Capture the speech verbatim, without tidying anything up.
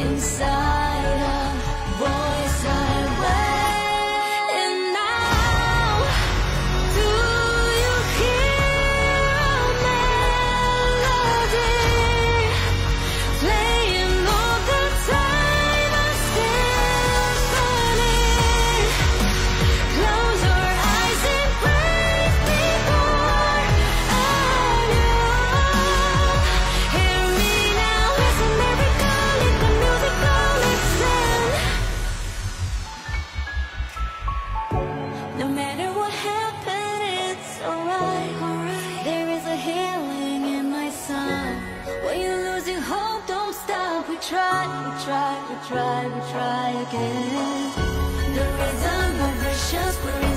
inside a voice I wear. Try, we try, we try again. The rhythm of visions.